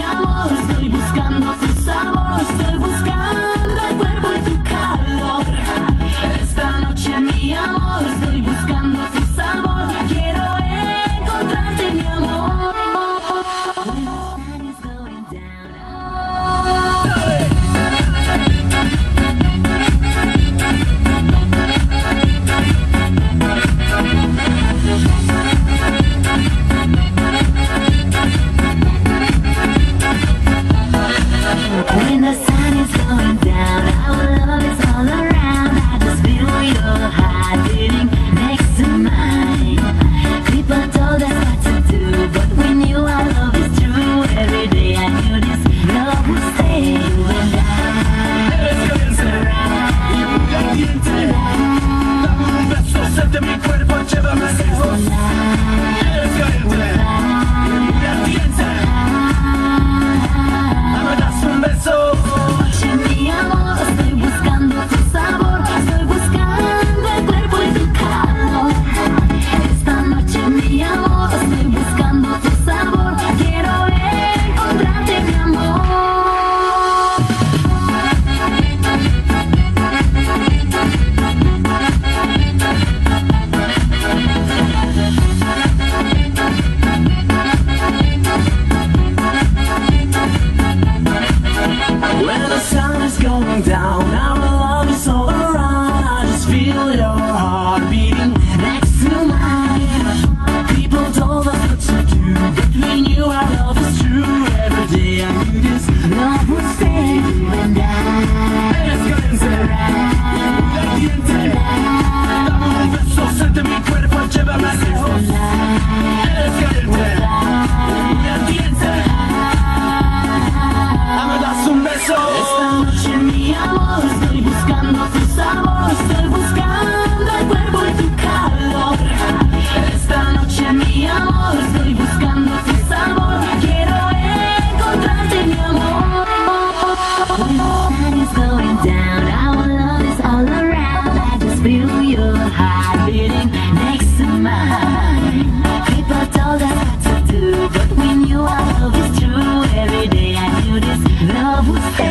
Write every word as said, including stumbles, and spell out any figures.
mi amor, estoy buscando tu sabor, estoy buscando el cuerpo y tu calor. Esta noche, mi amor, estoy buscando tu sabor, quiero encontrarte, mi amor. When the sun is going down, our love is all around. I just feel your heart beating next to mine. People told us what to do, but we knew our love is true. Every day I knew this love would stay when I surround tonight. Dame un beso, siente mi cuerpo, llévame lejos. Quieres caerte, ya piensa. Love was